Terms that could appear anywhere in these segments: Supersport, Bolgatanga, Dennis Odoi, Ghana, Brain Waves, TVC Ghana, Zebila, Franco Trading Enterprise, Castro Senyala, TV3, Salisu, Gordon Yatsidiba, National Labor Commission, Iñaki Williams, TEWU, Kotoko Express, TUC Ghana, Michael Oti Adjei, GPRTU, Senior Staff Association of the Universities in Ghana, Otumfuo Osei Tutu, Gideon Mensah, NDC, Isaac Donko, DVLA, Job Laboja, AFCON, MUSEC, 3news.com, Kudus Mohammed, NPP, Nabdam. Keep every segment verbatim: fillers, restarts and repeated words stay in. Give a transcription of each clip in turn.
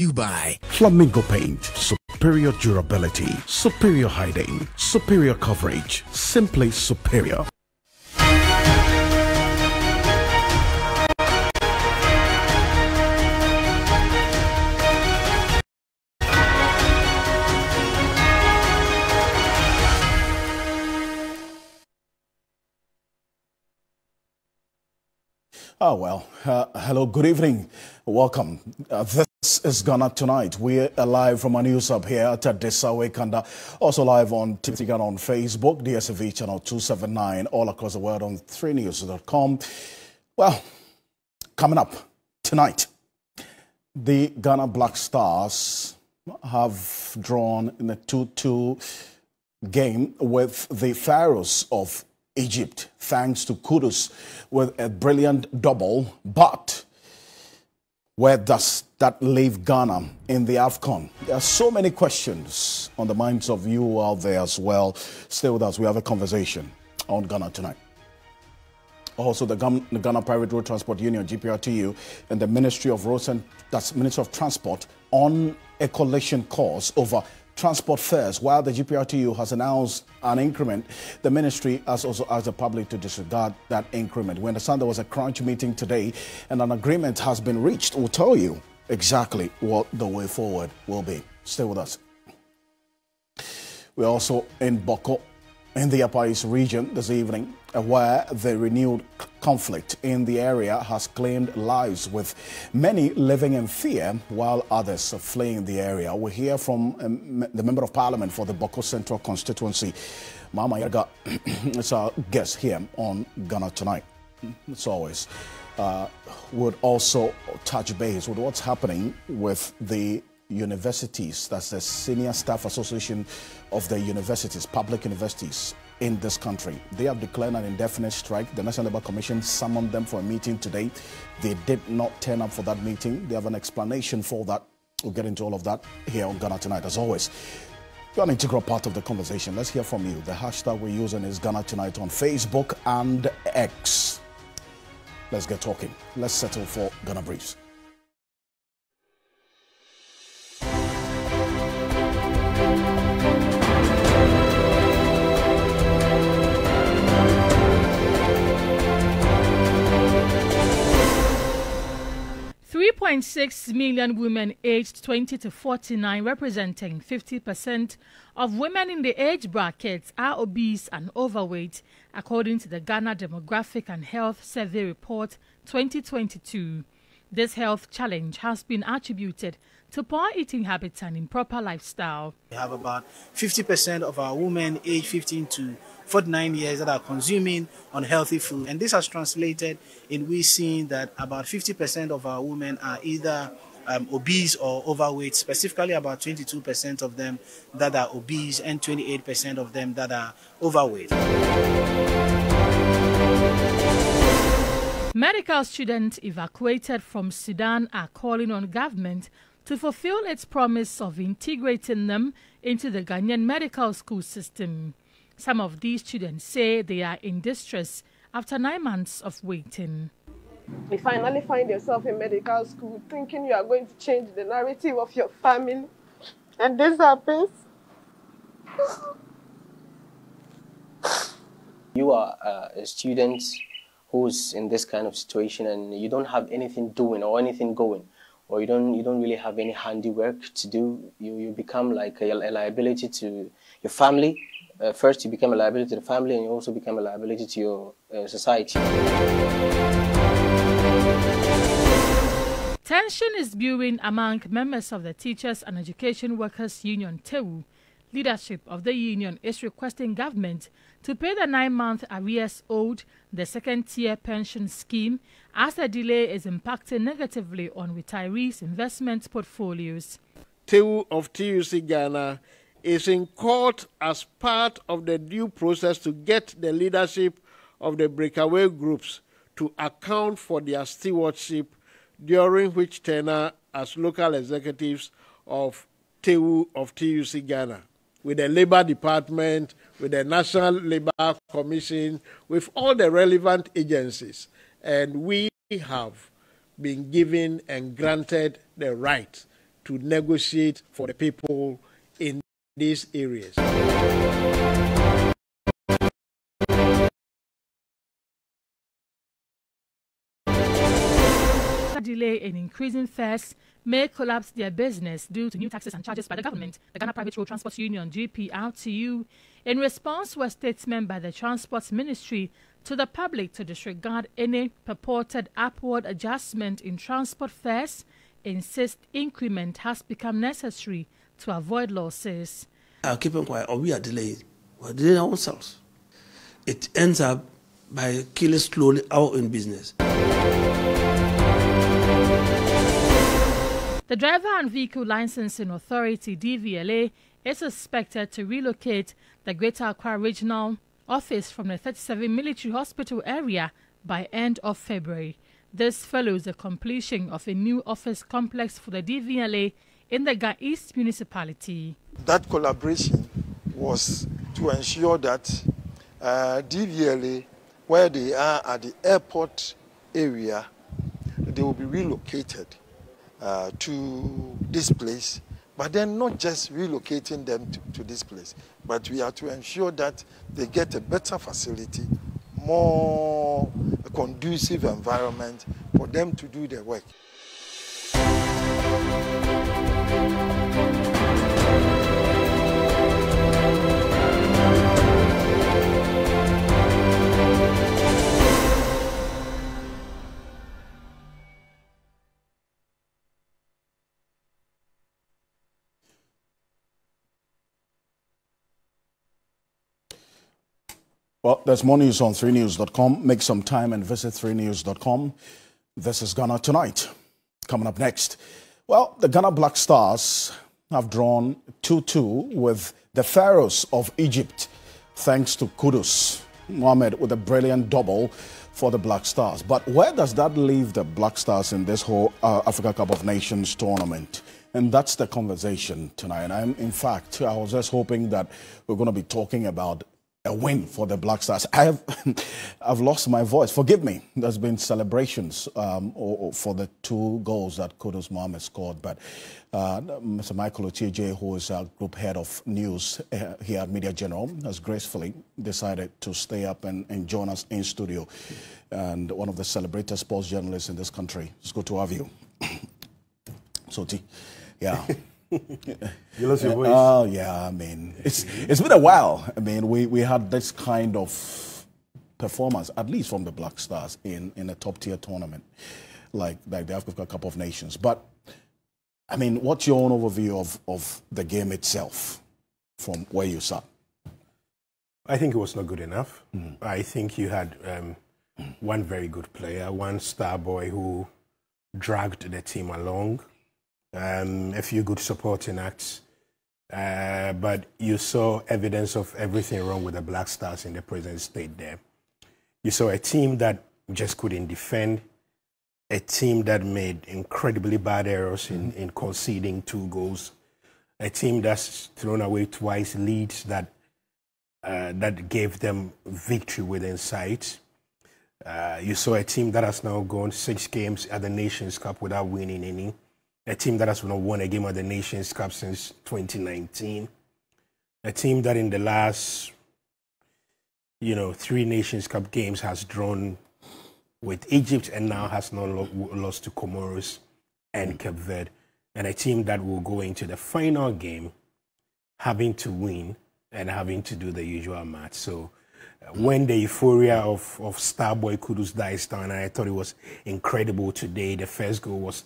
you by Flamingo Paint. Superior durability, superior hiding, superior coverage, simply superior. Oh, well, uh, hello, good evening. Welcome. Uh, this is Ghana Tonight. We're live from our news hub here at Tadessa Wakanda. Also live on T V C Ghana on Facebook, D S V Channel two seventy-nine, all across the world on three news dot com. Well, coming up tonight, the Ghana Black Stars have drawn in a two two game with the Pharaohs of Egypt, thanks to Kudus with a brilliant double. But where does that leave Ghana in the AFCON? There are so many questions on the minds of you out there as well. Stay with us. We have a conversation on Ghana Tonight. Also, the Ghana Private Road Transport Union, G P R T U, and the Ministry of Roads and that's Ministry of Transport on a collision course over transport fares. While the G P R T U has announced an increment, the ministry has also asked the public to disregard that increment. We understand there was a crunch meeting today and an agreement has been reached. We'll tell you exactly what the way forward will be. Stay with us. We're also in Boko, in the Upper East region this evening, where the renewed conflict in the area has claimed lives, with many living in fear while others are fleeing the area. We hear from um, the Member of Parliament for the Bawku Central constituency, Mahama Ayariga. It's our guest here on Ghana Tonight. As always, uh, would also touch base with what's happening with the universities. That's the Senior Staff Association of the Universities, public universities in this country. They have declared an indefinite strike. The National Labor Commission summoned them for a meeting today. They did not turn up for that meeting. They have an explanation for that. We'll get into all of that here on Ghana Tonight. As always, you're an integral part of the conversation. Let's hear from you. The hashtag we're using is Ghana Tonight on Facebook and X. Let's get talking. Let's settle for Ghana Briefs. three point six million women aged twenty to forty-nine, representing fifty percent of women in the age brackets, are obese and overweight, according to the Ghana Demographic and Health Survey Report twenty twenty-two. This health challenge has been attributed to poor eating habits and improper lifestyle. We have about fifty percent of our women aged fifteen to forty-nine years that are consuming unhealthy food. And this has translated in we seeing that about fifty percent of our women are either um, obese or overweight, specifically about twenty-two percent of them that are obese and twenty-eight percent of them that are overweight. Medical students evacuated from Sudan are calling on government to fulfill its promise of integrating them into the Ghanaian medical school system. Some of these students say they are in distress after nine months of waiting. You finally find yourself in medical school thinking you are going to change the narrative of your family, and this happens. You are uh, a student who's in this kind of situation and you don't have anything doing or anything going, or you don't you don't really have any handiwork to do. You, you become like a, a liability to your family. Uh, first you become a liability to the family, and you also become a liability to your uh, society. Tension is brewing among members of the Teachers and Education Workers Union, T E W U. Leadership of the union is requesting government to pay the nine-month arrears owed the second-tier pension scheme, as the delay is impacting negatively on retirees' investment portfolios. T E W U of T U C Ghana is in court as part of the due process to get the leadership of the breakaway groups to account for their stewardship, during which tenure as local executives of T E W U of T U C Ghana, with the Labor Department, with the National Labor Commission, with all the relevant agencies. And we have been given and granted the right to negotiate for the people in these areas. Delay in increasing fares may collapse their business due to new taxes and charges by the government. The Ghana Private Road Transport Union, G P R T U, in response to a statement by the Transport Ministry to the public to disregard any purported upward adjustment in transport fares, insist increment has become necessary to avoid losses. I'll keep them quiet, or we are delayed. We're delaying ourselves. It ends up by killing slowly our own business. The Driver and Vehicle Licensing Authority, D V L A, is expected to relocate the Greater Accra Regional Office from the thirty-seven Military Hospital area by end of February. This follows the completion of a new office complex for the D V L A in the Ga East municipality. That collaboration was to ensure that uh, D V L A, where they are at the airport area, they will be relocated Uh, to this place, but then not just relocating them to, to this place, but we are to ensure that they get a better facility, more conducive environment for them to do their work. Well, there's more news on three news dot com. Make some time and visit three news dot com. This is Ghana Tonight. Coming up next. Well, the Ghana Black Stars have drawn two two with the Pharaohs of Egypt, thanks to Kudus Mohammed with a brilliant double for the Black Stars. But where does that leave the Black Stars in this whole uh, Africa Cup of Nations tournament? And that's the conversation tonight. And I'm, in fact, I was just hoping that we're going to be talking about a win for the Black Stars. I have, I've lost my voice. Forgive me. There's been celebrations um, for the two goals that Kudus Mohammed scored. But uh, Mister Michael Oti Adjei, who is our group head of news uh, here at Media General, has gracefully decided to stay up and, and join us in studio. And one of the celebrated sports journalists in this country. It's good to have you. Soti, yeah. You lost your voice. Oh, yeah, I mean, it's, it's been a while. I mean, we, we had this kind of performance, at least from the Black Stars, in, in a top-tier tournament, like, like the Africa Cup of Nations. But, I mean, what's your own overview of, of the game itself from where you sat? I think it was not good enough. Mm. I think you had um, one very good player, one star boy who dragged the team along. Um, a few good supporting acts, uh, but you saw evidence of everything wrong with the Black Stars in the present state there. You saw a team that just couldn't defend, a team that made incredibly bad errors in, in conceding two goals, a team that's thrown away twice leads that, uh, that gave them victory within sight. Uh, you saw a team that has now gone six games at the Nations Cup without winning any. A team that has not won a game at the Nations Cup since twenty nineteen. A team that in the last, you know, three Nations Cup games has drawn with Egypt and now has not lo lost to Comoros and Cape Verde. And a team that will go into the final game having to win and having to do the usual match. So uh, when the euphoria of, of Starboy Kudus dies down, I thought it was incredible today. The first goal was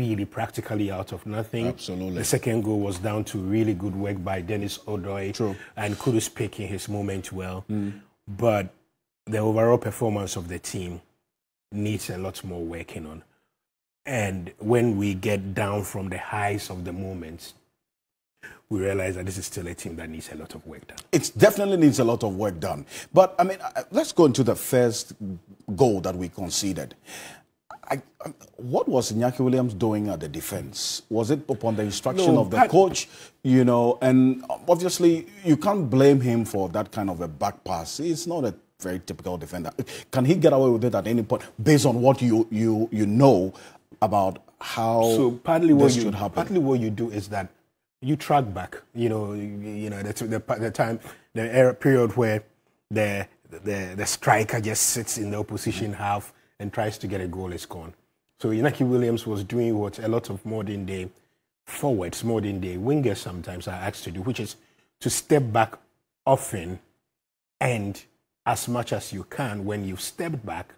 really practically out of nothing. Absolutely. The second goal was down to really good work by Dennis Odoi. True. And Kudus picking his moment well. Mm. But the overall performance of the team needs a lot more working on. And when we get down from the highs of the moment, we realize that this is still a team that needs a lot of work done. It definitely needs a lot of work done. But, I mean, let's go into the first goal that we conceded. I, I, what was Iñaki Williams doing at the defense? Was it upon the instruction no, of the I, coach? You know, and obviously you can't blame him for that kind of a back pass. He's not a very typical defender. Can he get away with it at any point based on what you, you, you know about how so partly this what should you, happen. Partly what you do is that you track back, you know, you, you know the, the, the time, the era period where the, the, the striker just sits in the opposition mm-hmm. half and tries to get a goal is gone. So Iñaki Williams was doing what a lot of modern-day forwards, modern-day wingers sometimes are asked to do, which is to step back often and as much as you can when you've stepped back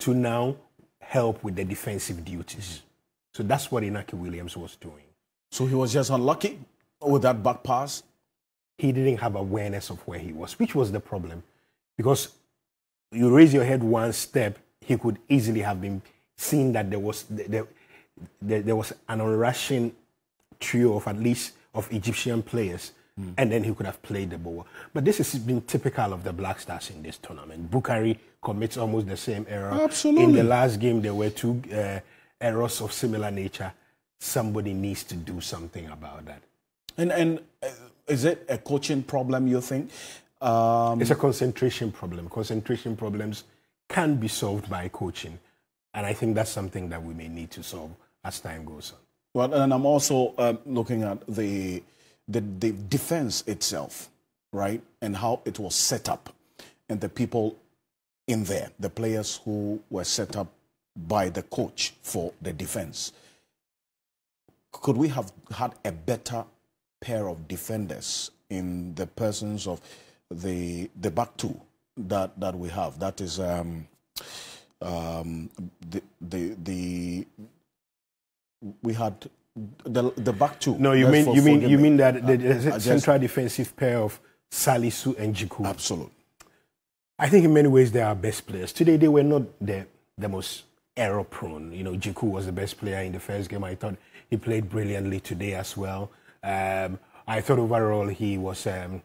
to now help with the defensive duties. Mm-hmm. So that's what Iñaki Williams was doing. So he was just unlucky with that back pass? He didn't have awareness of where he was, which was the problem. Because you raise your head one step, he could easily have been seen that there was there, there, there was an unrushing trio of at least of Egyptian players, mm. and then he could have played the ball. But this has been typical of the Black Stars in this tournament. Bukhari commits almost the same error. Absolutely. In the last game, there were two uh, errors of similar nature. Somebody needs to do something about that. And and uh, is it a coaching problem? You think um, it's a concentration problem? Concentration problems can be solved by coaching. And I think that's something that we may need to solve as time goes on. Well, and I'm also uh, looking at the, the, the defense itself, right, and how it was set up and the people in there, the players who were set up by the coach for the defense. Could we have had a better pair of defenders in the persons of the, the back two that, that we have? That is... Um, Um, the, the the we had the the back two. No, you mean you mean you mean that the, the uh, central defensive pair of Salisu and Jiku. Absolutely. I think in many ways they are best players. Today they were not the the most error prone. You know, Jiku was the best player in the first game. I thought he played brilliantly today as well. Um, I thought overall he was um,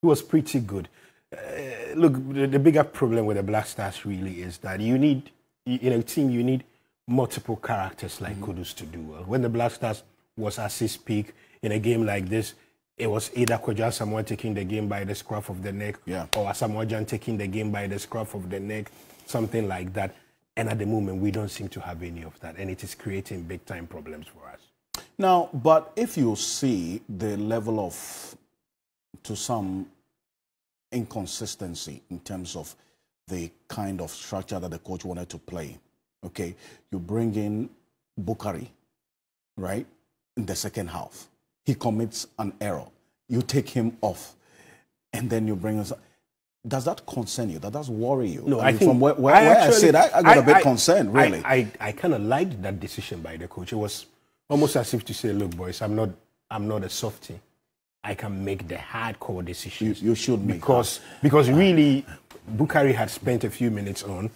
he was pretty good. Uh, look, the, the bigger problem with the Black Stars really is that you need, in a team, you need multiple characters like mm-hmm. Kudus to do well. When the Black Stars was at his peak in a game like this, it was either Kodja Asamoah taking the game by the scruff of the neck, yeah. or Asamoah Gyan taking the game by the scruff of the neck, something like that. And at the moment, we don't seem to have any of that, and it is creating big-time problems for us. Now, but if you see the level of, to some... inconsistency in terms of the kind of structure that the coach wanted to play. Okay, you bring in Bukhari, right, in the second half. He commits an error. You take him off, and then you bring us. Does that concern you? Does that worry you? No, I, I mean, think... From where, where, I, where actually, I said, I, I got I, a bit I, concerned, really. I, I, I kind of liked that decision by the coach. It was almost as if to say, look, boys, I'm not, I'm not a softie. I can make the hardcore decisions. You, you should make because that. Because really, Bukhari had spent a few minutes on,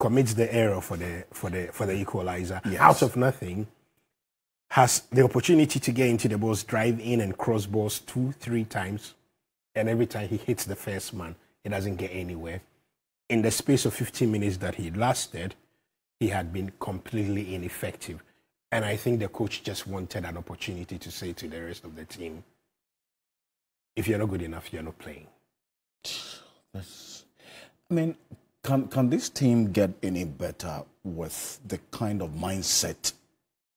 commits the error for the for the for the equalizer. Yes. Out of nothing, has the opportunity to get into the balls, drive in and cross balls two, three times, and every time he hits the first man, he doesn't get anywhere. In the space of fifteen minutes that he lasted, he had been completely ineffective, and I think the coach just wanted an opportunity to say to the rest of the team, if you're not good enough, you're not playing. That's, I mean, can, can this team get any better with the kind of mindset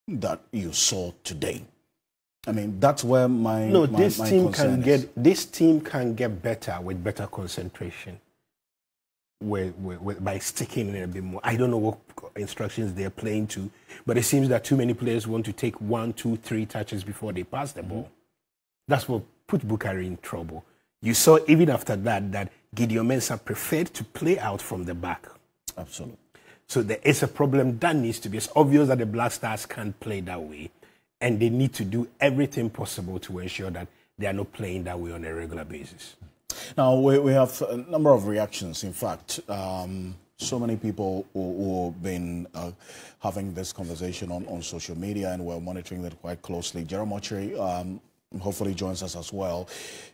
that you saw today? I mean, that's where my no. My, this my team can is. get this team can get better with better concentration, with, with, with, by sticking in a bit more. I don't know what instructions they're playing to, but it seems that too many players want to take one, two, three touches before they pass the mm-hmm. ball. That's what put Bukhari in trouble. You saw even after that that Gideon Mensah preferred to play out from the back. Absolutely. So there is a problem that needs to be. It's obvious that the Black Stars can't play that way, and they need to do everything possible to ensure that they are not playing that way on a regular basis. Now, we, we have a number of reactions. In fact, um, so many people who have been uh, having this conversation on, on social media, and we're monitoring that quite closely. Jerome Otchere, um hopefully joins us as well.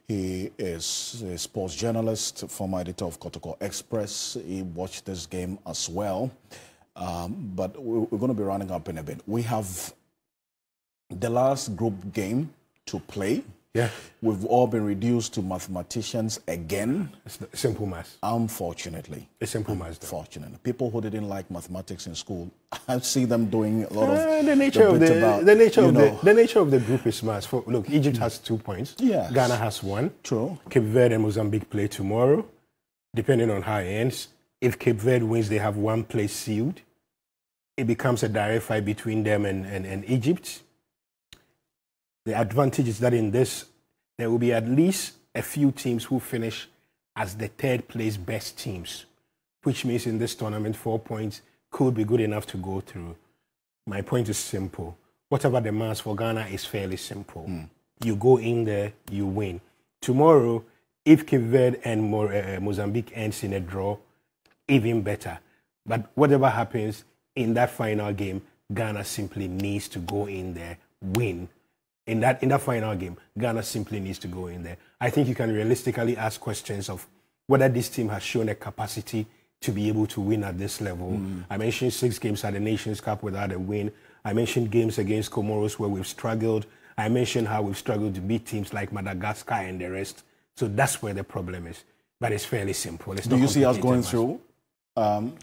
He is a sports journalist, former editor of Kotoko Express. He watched this game as well. Um, but we're going to be running up in a bit. We have the last group game to play. Yeah. We've all been reduced to mathematicians again. It's simple math. Unfortunately. It's simple math. Unfortunately. People who didn't like mathematics in school, I see them doing a lot of... Uh, the, nature of the, about, the, nature of the, the nature of the group is math. For, look, Egypt has two points. Yes. Ghana has one. True. Cape Verde and Mozambique play tomorrow, depending on how it ends. If Cape Verde wins, they have one place sealed. It becomes a direct fight between them and, and, and Egypt. The advantage is that in this, there will be at least a few teams who finish as the third place best teams, which means in this tournament, four points could be good enough to go through. My point is simple. Whatever the maths for Ghana is fairly simple. Mm. You go in there, you win. Tomorrow, if Cape Verde and Mozambique ends in a draw, even better. But whatever happens in that final game, Ghana simply needs to go in there, win. In that, in that final game, Ghana simply needs to go in there. I think you can realistically ask questions of whether this team has shown a capacity to be able to win at this level. Mm. I mentioned six games at the Nations Cup without a win. I mentioned games against Comoros where we've struggled. I mentioned how we've struggled to beat teams like Madagascar and the rest. So that's where the problem is. But it's fairly simple. It's Do not you see us going much. through um,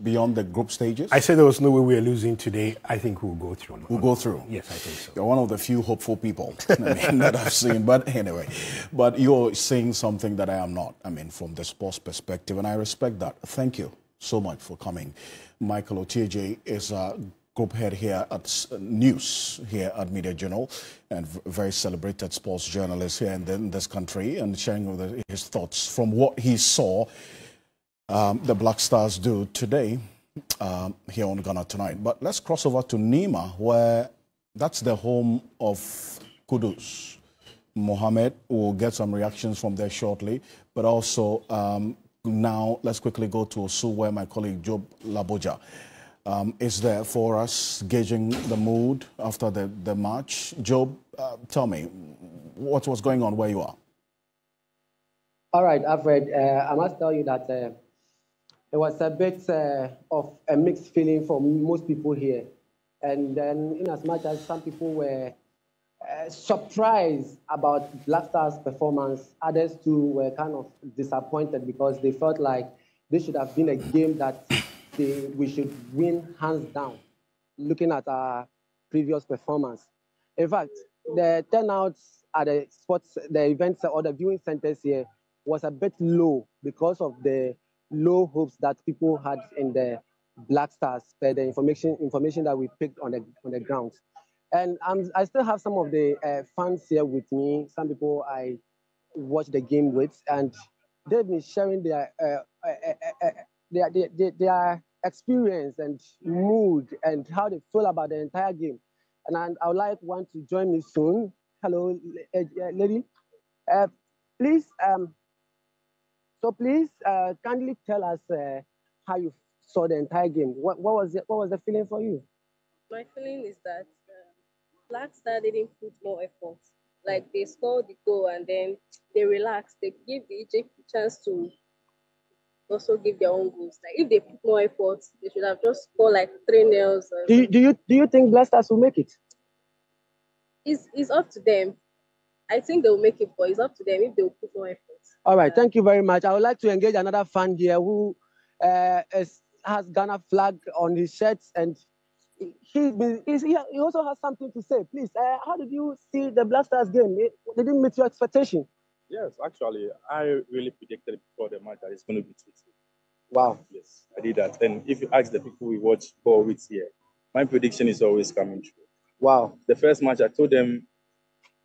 beyond the group stages? I said there was no way we were losing today. I think we'll go through. We'll go through. Yes, I think so. You're one of the few hopeful people I mean, that I've seen. But anyway, but you're saying something that I am not, I mean, from the sports perspective, and I respect that. Thank you so much for coming. Michael Oti Adjei is a group head here at News, here at Media Journal, and very celebrated sports journalist here in, in this country, and sharing with the, his thoughts from what he saw Um, the Black Stars do today um, here on Ghana Tonight. But let's cross over to Nima, where that's the home of Kudus Mohammed. We'll get some reactions from there shortly. But also um, now let's quickly go to Osu, where my colleague Job Laboja um, is there for us, gauging the mood after the, the match. Job, uh, tell me what was going on where you are. All right, Alfred, uh, I must tell you that Uh, it was a bit uh, of a mixed feeling for most people here. And then in as much as some people were uh, surprised about Black Stars' performance, others too were kind of disappointed because they felt like this should have been a game that they, we should win hands down, looking at our previous performance. In fact, the turnouts at the sports, the events or the viewing centers here was a bit low because of the low hopes that people had in the Black Stars per the information information that we picked on the on the ground. And I'm, I still have some of the uh, fans here with me, some people I watched the game with, and they've been sharing their, uh, uh, uh, uh, their, their, their experience and mood and how they feel about the entire game. And I, I would like one to join me soon. Hello, uh, lady. Uh, please, um, So please, uh, kindly tell us uh, how you saw the entire game. What, what was it? What was the feeling for you? My feeling is that uh, Black Stars didn't put more effort. Like they scored the goal and then they relaxed. They give the Egypt a chance to also give their own goals. Like if they put more effort, they should have just scored like three nails. Do you, do you do you think Black Stars will make it? It's it's up to them. I think they'll make it, but it's up to them if they'll put more effort. All right, thank you very much. I would like to engage another fan here who uh, is, has Ghana flag on his shirt, and he's been, he's, he also has something to say. Please, uh, how did you see the Black Stars game? It, they didn't meet your expectation. Yes, actually, I really predicted before the match that it's going to be two two. Wow. Yes, I did that. And if you ask the people we watch for weeks here, my prediction is always coming true. Wow. The first match, I told them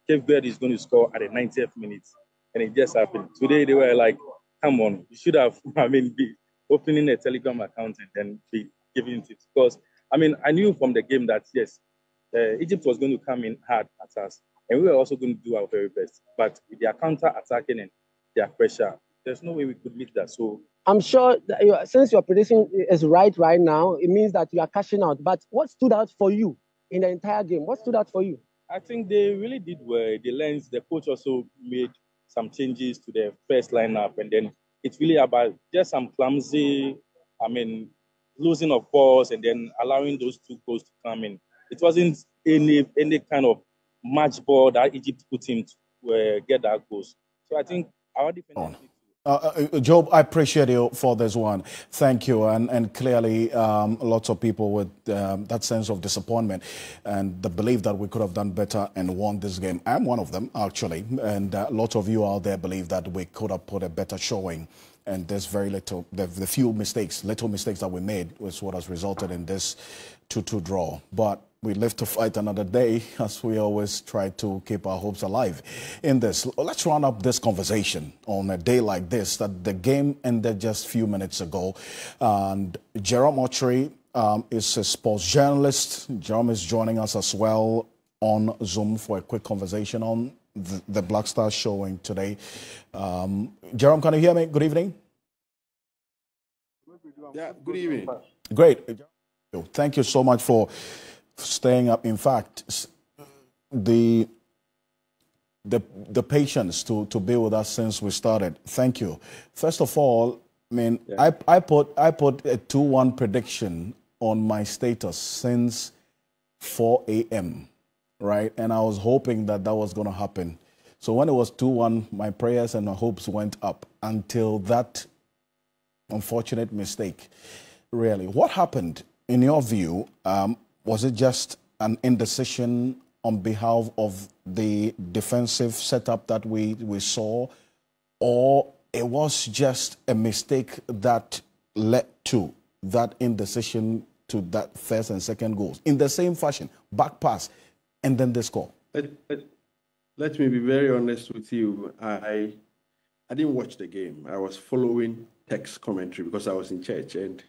Cape Verde is going to score at the ninetieth minute. And it just happened. Today, they were like, come on, you should have, I mean, be opening a Telegram account and then be giving tips. Because, I mean, I knew from the game that, yes, uh, Egypt was going to come in hard at us. And we were also going to do our very best. But with their counter-attacking and their pressure, there's no way we could meet that. So I'm sure that you, since your prediction is right right now, it means that you are cashing out. But what stood out for you in the entire game? What stood out for you? I think they really did well. The lens, the coach also made some changes to the first lineup, and then it's really about just some clumsy, I mean, losing of balls and then allowing those two goals to come in. It wasn't any any kind of match ball that Egypt put in to uh, get that goals. So I think our defense... Uh, Job, I appreciate you for this one. Thank you. And, and clearly, um, lots of people with um, that sense of disappointment and the belief that we could have done better and won this game. I'm one of them, actually. And uh, lots of you out there believe that we could have put a better showing. And there's very little, the, the few mistakes, little mistakes that we made was what has resulted in this two two draw. But we live to fight another day, as we always try to keep our hopes alive in this. Let's round up this conversation on a day like this, that the game ended just a few minutes ago. And Jerome Otchere um, is a sports journalist. Jerome is joining us as well on Zoom for a quick conversation on the, the Black Stars showing today. Um, Jerome, can you hear me? Good evening. Yeah, good evening. Great. Thank you so much for... staying up. In fact, the the the patience to to be with us since we started. Thank you. First of all, I mean, yeah. I I put I put a two one prediction on my status since four A M right, and I was hoping that that was going to happen. So when it was two one, my prayers and my hopes went up until that unfortunate mistake. Really, what happened in your view? Um, Was it just an indecision on behalf of the defensive setup that we, we saw, or it was just a mistake that led to that indecision to that first and second goals? In the same fashion, back pass, and then the score. Let, let, let me be very honest with you. I, I didn't watch the game. I was following text commentary because I was in church, and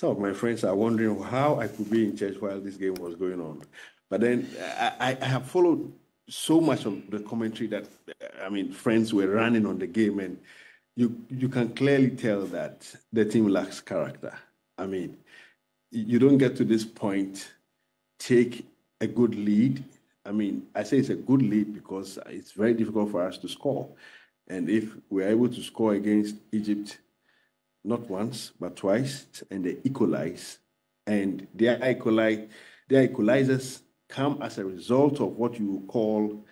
some of my friends are wondering how I could be in church while this game was going on. But then I, I have followed so much of the commentary that, I mean, friends were running on the game, and you, you can clearly tell that the team lacks character. I mean, you don't get to this point, take a good lead. I mean, I say it's a good lead because it's very difficult for us to score. And if we're able to score against Egypt, not once, but twice, and they equalize. And their, equalize, their equalizers come as a result of what you call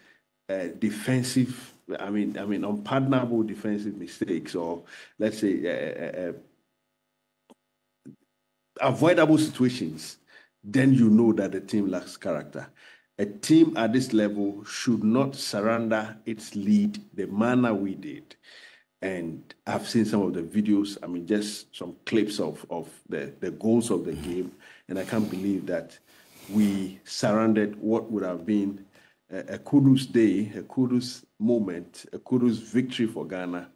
uh, defensive, I mean, I mean, unpardonable defensive mistakes, or let's say uh, uh, avoidable situations. Then you know that the team lacks character. A team at this level should not surrender its lead the manner we did. And I've seen some of the videos, I mean, just some clips of, of the, the goals of the game. And I can't believe that we surrendered what would have been a, a Kudus day, a Kudus moment, a Kudus victory for Ghana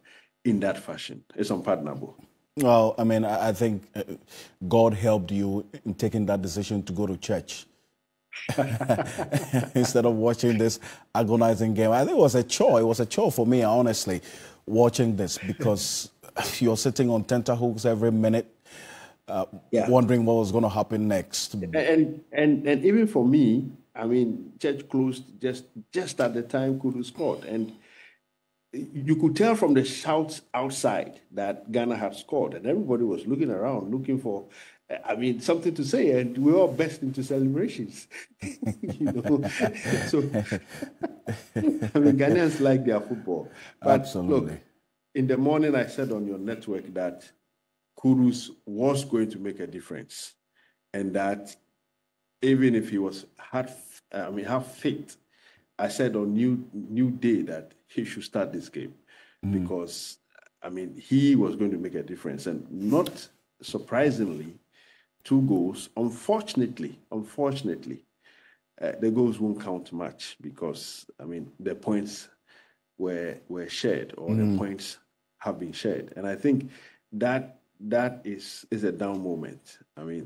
in that fashion. It's unpardonable. Well, I mean, I think God helped you in taking that decision to go to church. Instead of watching this agonizing game. I think it was a chore. It was a chore for me, honestly, watching this, because you're sitting on tenterhooks every minute, uh, yeah. wondering what was going to happen next. And, and and even for me, I mean, church closed just just at the time Kudus scored, and you could tell from the shouts outside that Ghana had scored, and everybody was looking around, looking for, I mean, something to say, and we all burst into celebrations. You know, so I mean, Ghanaians like their football. But absolutely. Look, in the morning, I said on your network that Kudus was going to make a difference, and that even if he was half, I mean, half fit, I said on New New Day that he should start this game mm. because, I mean, he was going to make a difference, and not surprisingly. Two goals. Unfortunately, unfortunately, uh, the goals won't count much because, I mean, the points were were shared, or mm. the points have been shared, and I think that that is is a down moment. I mean,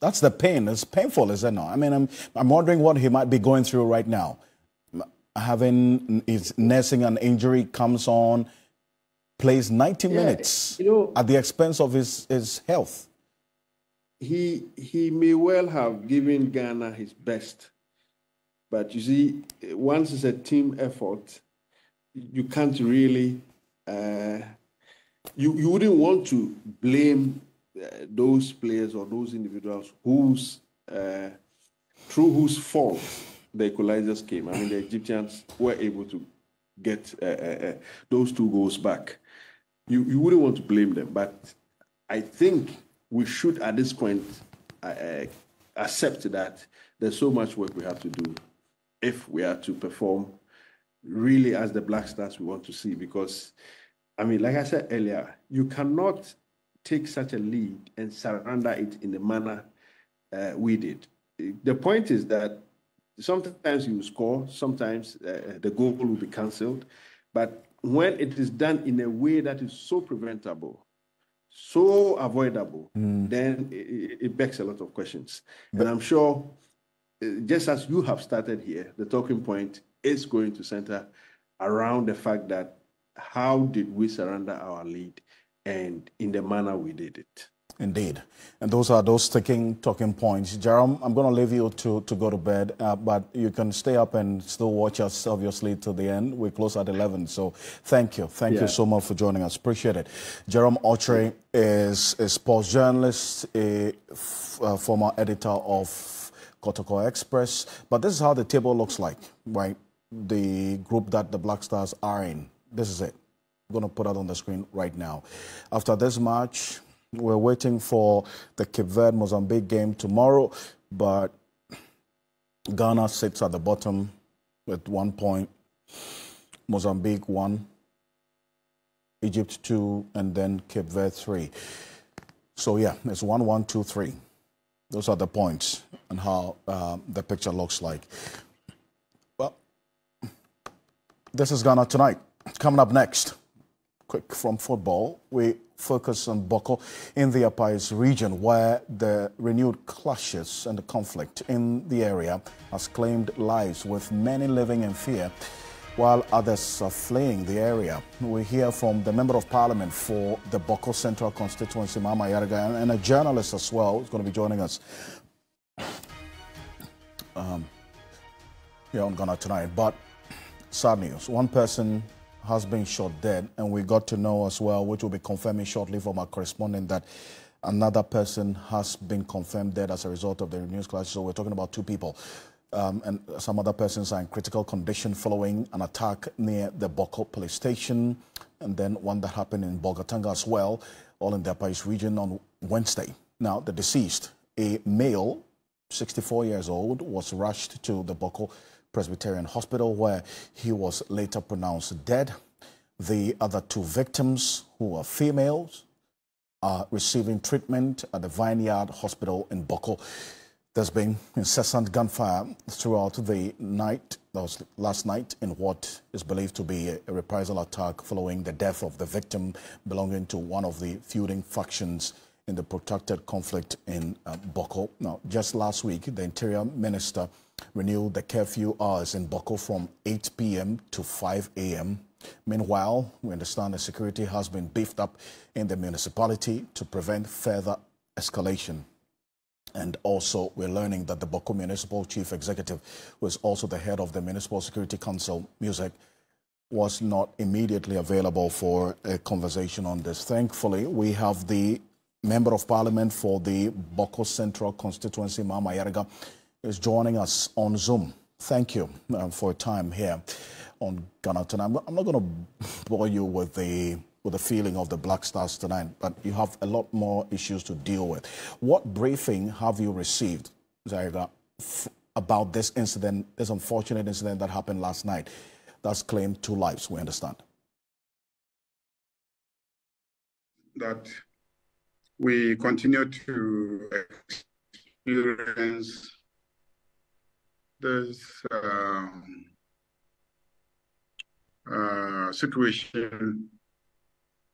that's the pain. It's painful, is it not? I mean, I'm I'm wondering what he might be going through right now. Having is nursing an injury, comes on, plays ninety yeah, minutes you know, at the expense of his his health. He he may well have given Ghana his best, but you see, once it's a team effort, you can't really, uh, you, you wouldn't want to blame uh, those players or those individuals whose, uh, through whose fault the equalizers came. I mean, the Egyptians were able to get uh, uh, those two goals back. You, you wouldn't want to blame them, but I think we should at this point uh, accept that there's so much work we have to do if we are to perform really as the Black Stars we want to see. Because, I mean, like I said earlier, you cannot take such a lead and surrender it in the manner uh, we did. The point is that sometimes you score, sometimes uh, the goal will be cancelled, but when it is done in a way that is so preventable, so avoidable, mm. then it, it begs a lot of questions. Yeah. And I'm sure, uh, just as you have started here, the talking point is going to center around the fact that how did we surrender our lead and in the manner we did it. Indeed. And those are those sticking talking points. Jerome, I'm going to leave you to, to go to bed, uh, but you can stay up and still watch us, obviously, to the end. We close at eleven. So thank you. Thank yeah. you so much for joining us. Appreciate it. Jerome Otchere is a sports journalist, a f uh, former editor of Kotoko Express. But this is how the table looks like, right? The group that the Black Stars are in. This is it. I'm going to put it on the screen right now. After this match, we're waiting for the Cape Verde-Mozambique game tomorrow, but Ghana sits at the bottom with one point, Mozambique one, Egypt two, and then Cape Verde three. So, yeah, it's one, one, two, three. Those are the points and how uh, the picture looks like. Well, this is Ghana tonight. Coming up next, quick from football, we focus on Boko in the Upper East region, where the renewed clashes and the conflict in the area has claimed lives, with many living in fear while others are fleeing the area. We hear from the Member of Parliament for the Boko Central constituency, Mahama Ayariga, and a journalist as well is going to be joining us um, here on Ghana Tonight. But sad news, one person has been shot dead, and we got to know as well, which will be confirming shortly from our correspondent, that another person has been confirmed dead as a result of the news clash. So we're talking about two people, um, and some other persons are in critical condition following an attack near the Boko police station, and then one that happened in Bogatanga as well, all in the Upper East region on Wednesday. Now, the deceased, a male, sixty-four years old, was rushed to the Boko Presbyterian Hospital, where he was later pronounced dead. The other two victims, who are females, are receiving treatment at the Vineyard Hospital in Boko. There's been incessant gunfire throughout the night, that was last night, in what is believed to be a reprisal attack following the death of the victim belonging to one of the feuding factions in the protracted conflict in uh, Boko. Now, just last week, the Interior Minister renewed the curfew hours in Boko from eight p m to five a m Meanwhile, we understand the security has been beefed up in the municipality to prevent further escalation. And also, we're learning that the Boko Municipal Chief Executive, who is also the head of the Municipal Security Council, MUSEC, was not immediately available for a conversation on this. Thankfully, we have the Member of Parliament for the Boko Central constituency, Mahama Ayariga, is joining us on Zoom. Thank you um, for your time here on Ghana Tonight. I'm, I'm not going to bore you with the with the feeling of the Black Stars tonight, but you have a lot more issues to deal with. What briefing have you received, Zariga, about this incident, this unfortunate incident that happened last night that's claimed two lives, we understand? That we continue to experience this um, uh, situation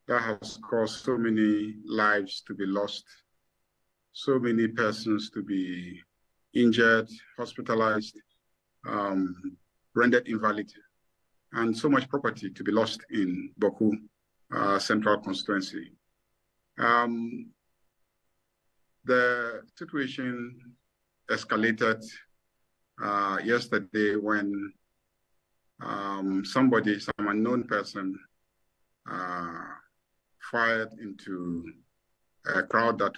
that has caused so many lives to be lost, so many persons to be injured, hospitalized, um, rendered invalid, and so much property to be lost in Boko uh, Central constituency. Um, the situation escalated Uh, yesterday when um, somebody, some unknown person, uh, fired into a crowd that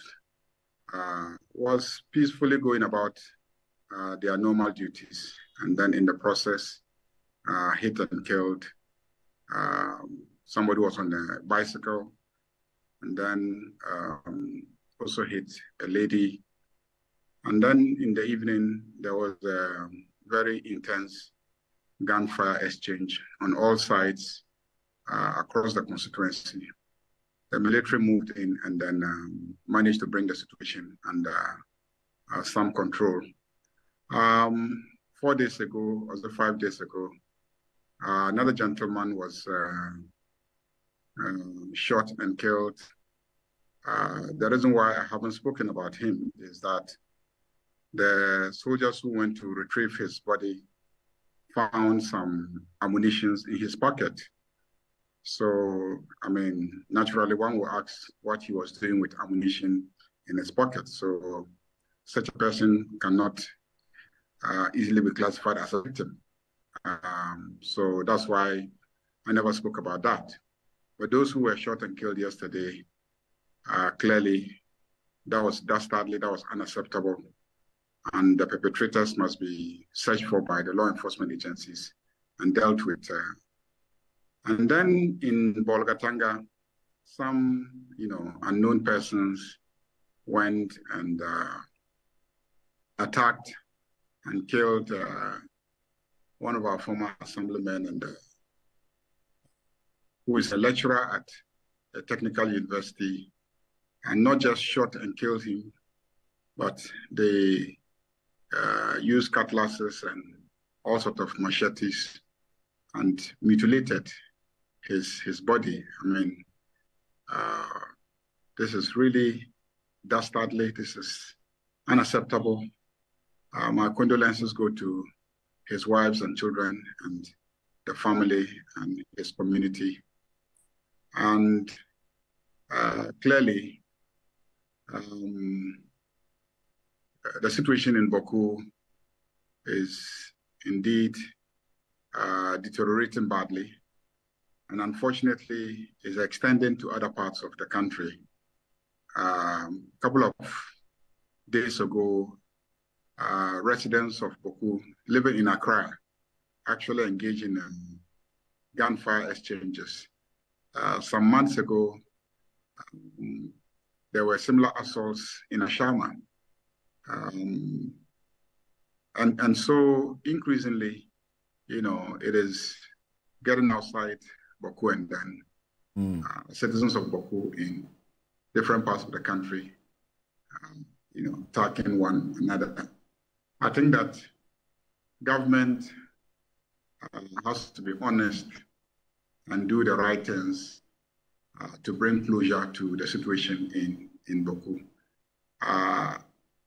uh, was peacefully going about uh, their normal duties. and then in the process uh, hit and killed um, somebody who was on a bicycle, and then um, also hit a lady. And then in the evening, there was a very intense gunfire exchange on all sides uh, across the constituency. The military moved in and then um, managed to bring the situation under uh, uh, some control. Um, four days ago, or the five days ago, uh, another gentleman was uh, uh, shot and killed. Uh, the reason why I haven't spoken about him is that the soldiers who went to retrieve his body found some ammunition in his pocket. So, I mean, naturally one will ask what he was doing with ammunition in his pocket. So such a person cannot uh, easily be classified as a victim. Um, so that's why I never spoke about that. But those who were shot and killed yesterday, uh, clearly that was dastardly, that was unacceptable. And the perpetrators must be searched for by the law enforcement agencies and dealt with. Uh, And then in Bolgatanga, some, you know, unknown persons went and uh, attacked and killed uh, one of our former assemblymen, and uh, who is a lecturer at a technical university, and not just shot and killed him, but they uh, used cutlasses and all sorts of machetes and mutilated His, his body. I mean, uh, this is really dastardly. This is unacceptable. Uh, my condolences go to his wives and children and the family and his community. And uh, clearly, um, the situation in Baku is indeed uh, deteriorating badly. And unfortunately, is extending to other parts of the country. Um, a couple of days ago, uh, residents of Baku living in Accra actually engaged in um, gunfire exchanges. Uh, some months ago, um, there were similar assaults in Ashama. Um, and, and so increasingly, you know, it is getting outside Baku, and then mm. uh, citizens of Baku in different parts of the country, um, you know, attacking one another. I think that government uh, has to be honest and do the right things uh, to bring closure to the situation in, in Baku. Uh,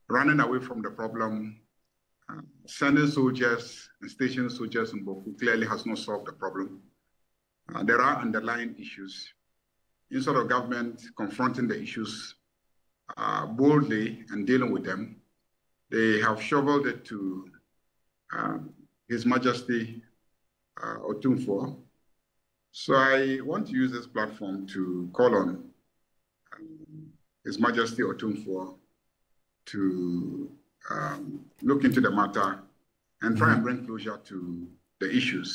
running away from the problem, uh, sending soldiers and stationing soldiers in Baku clearly has not solved the problem. Uh, there are underlying issues. Instead of government confronting the issues uh, boldly and dealing with them, they have shoveled it to uh, His Majesty uh, Otumfuo. So I want to use this platform to call on um, His Majesty Otumfuo to um, look into the matter and try and bring closure to the issues.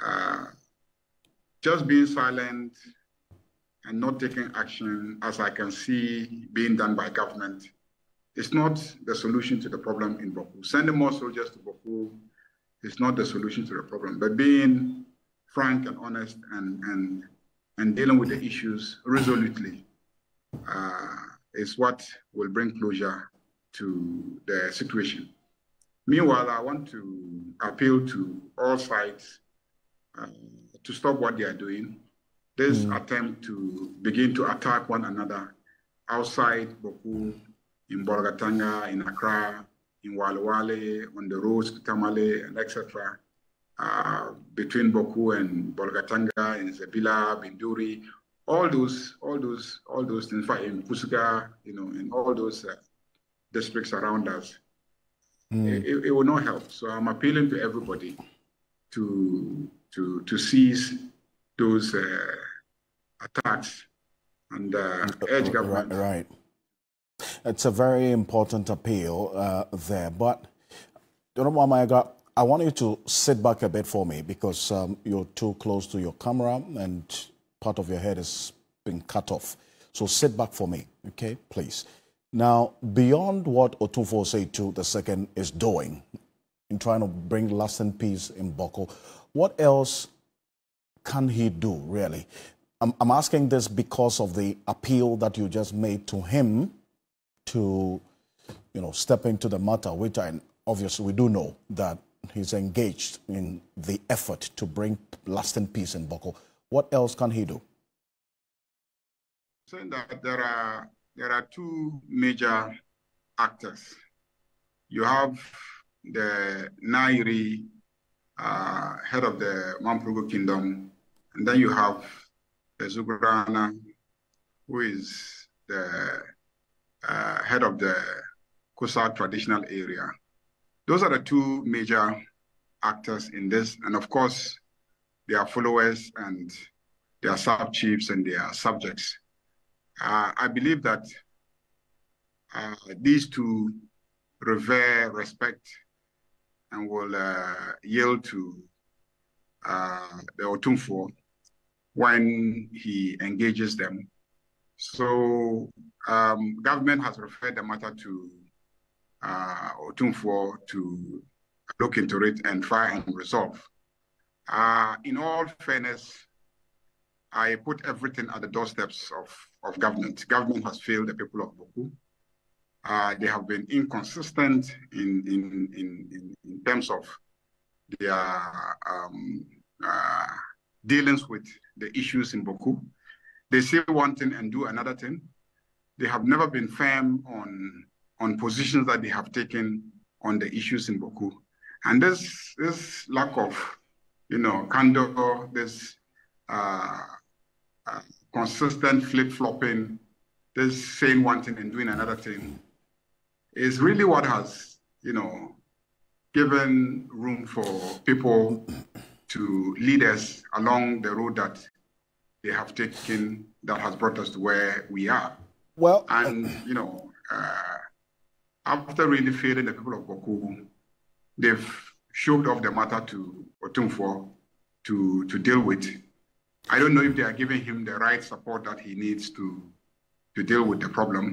Uh, Just being silent and not taking action, as I can see being done by government, is not the solution to the problem in Baku. Sending more soldiers to Baku is not the solution to the problem. But being frank and honest and, and, and dealing with the issues resolutely uh, is what will bring closure to the situation. Meanwhile, I want to appeal to all sides uh, to stop what they are doing. This mm. attempt to begin to attack one another outside Baku, in Bolgatanga, in Accra, in Walewale, on the roads to Tamale, and et cetera. Uh, between Baku and Bolgatanga, in Zebila, Binduri, all those, all those, all those things. In fact, in Pusiga, you know, in all those uh, districts around us, mm. it, it will not help. So I'm appealing to everybody to. To, to seize those uh, attacks and uh, urge government. Right, right. It's a very important appeal uh, there. But, Jerome, I I want you to sit back a bit for me because um, you're too close to your camera and part of your head has been cut off. So sit back for me, okay, please. Now, beyond what Otumfuo Osei Tutu the second is doing in trying to bring lasting peace in Boko, what else can he do, really? I'm, I'm asking this because of the appeal that you just made to him to, you know, step into the matter, which I obviously we do know that he's engaged in the effort to bring lasting peace in Boko. What else can he do? Saying that there are there are two major actors. You have the Nairi, uh, head of the Mamprogo Kingdom, and then you have the Zugrana, who is the uh, head of the Kosa traditional area. Those are the two major actors in this, and of course, their followers and their sub-chiefs and their subjects. Uh, I believe that uh, these two revere respect and will uh, yield to uh, the Otumfuo when he engages them. So um, government has referred the matter to Uh, Otumfuo to look into it and try and resolve. Uh, in all fairness, I put everything at the doorsteps of, of government. Government has failed the people of Boko. Uh, they have been inconsistent in, in, in, in terms of their um, uh, dealings with the issues in Boko. They say one thing and do another thing. They have never been firm on on positions that they have taken on the issues in Boko. And this, this lack of, you know, candor, this uh, uh, consistent flip-flopping, this saying one thing and doing another thing, is really what has, you know, given room for people to lead us along the road that they have taken that has brought us to where we are. Well, and, you know, uh, after really failing the people of Boko, they've shoved off the matter to Otumfuo to, to deal with. I don't know if they are giving him the right support that he needs to, to deal with the problem.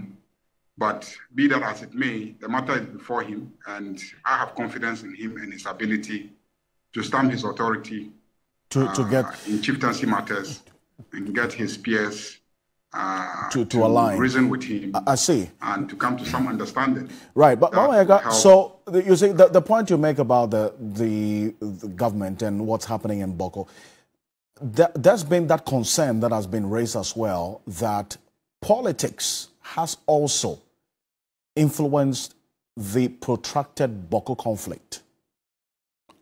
But be that as it may, the matter is before him, and I have confidence in him and his ability to stamp his authority to, uh, to get in chieftaincy matters and get his peers Uh, to, to, to align, reason with him. I see. And to come to some understanding. Right. But Ayariga, so the, you see, the, the point you make about the, the, the government and what's happening in Boko, th there's been that concern that has been raised as well, that politics has also influenced the protracted Boko conflict